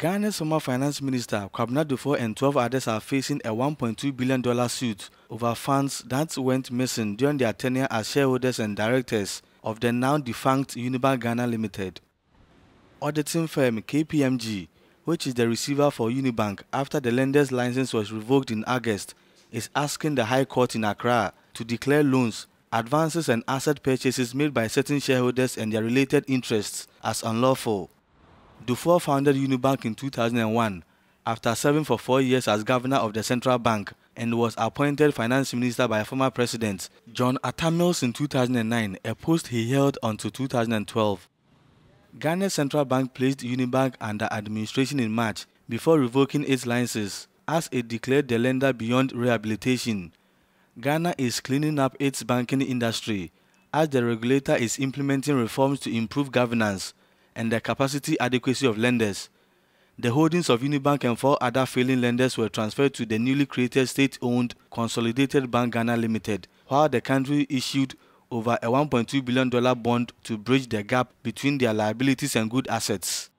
Ghana's former finance minister Kwabena Duffuor and 12 others are facing a $1.2 billion suit over funds that went missing during their tenure as shareholders and directors of the now-defunct Unibank Ghana Limited. Auditing firm KPMG, which is the receiver for Unibank after the lender's license was revoked in August, is asking the High Court in Accra to declare loans, advances and asset purchases made by certain shareholders and their related interests as unlawful. Duffuor founded Unibank in 2001 after serving for 4 years as governor of the central bank and was appointed finance minister by former president John Atta Mills in 2009, a post he held until 2012. Ghana's central bank placed Unibank under administration in March before revoking its licenses as it declared the lender beyond rehabilitation. Ghana is cleaning up its banking industry as the regulator is implementing reforms to improve governance and the capacity adequacy of lenders. The holdings of Unibank and 4 other failing lenders were transferred to the newly created state-owned Consolidated Bank Ghana Limited, while the country issued over a $1.2 billion bond to bridge the gap between their liabilities and good assets.